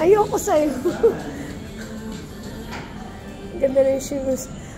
Ayoko sa'yo. Ganda ng shoes.